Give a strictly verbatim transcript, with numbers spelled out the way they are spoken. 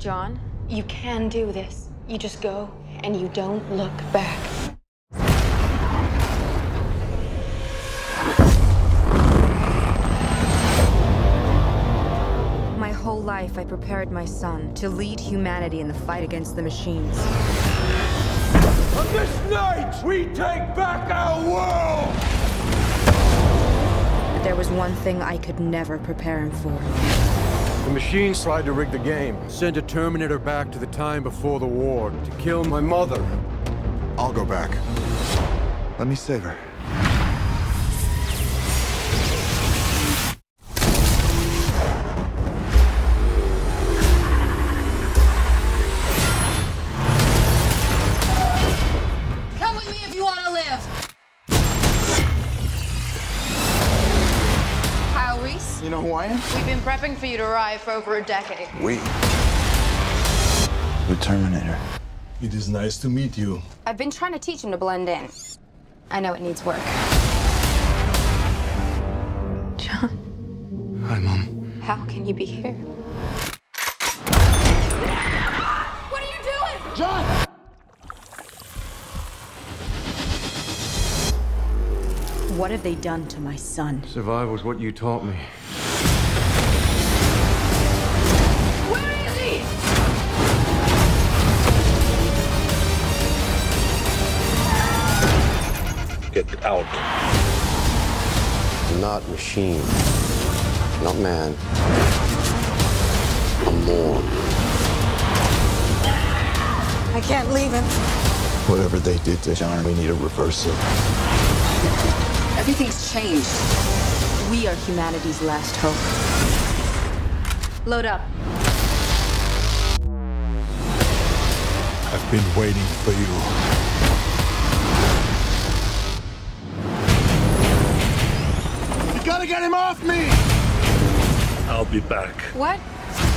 John, you can do this. You just go and you don't look back. My whole life, I prepared my son to lead humanity in the fight against the machines. On this night, we take back our world! But there was one thing I could never prepare him for. The machines tried to rig the game, sent a Terminator back to the time before the war to kill my mother. I'll go back. Let me save her. Come with me if you want to live. You know who I am? We've been prepping for you to arrive for over a decade. We? The Terminator. It is nice to meet you. I've been trying to teach him to blend in. I know it needs work. John. Hi, Mom. How can you be here? What are you doing? John! What have they done to my son? Survival is what you taught me. Where is he? Get out. I'm not machine. Not man. I'm more. I can't leave him. Whatever they did to John, we need to reverse it. Everything's changed. We are humanity's last hope. Load up. I've been waiting for you. You gotta get him off me! I'll be back. What?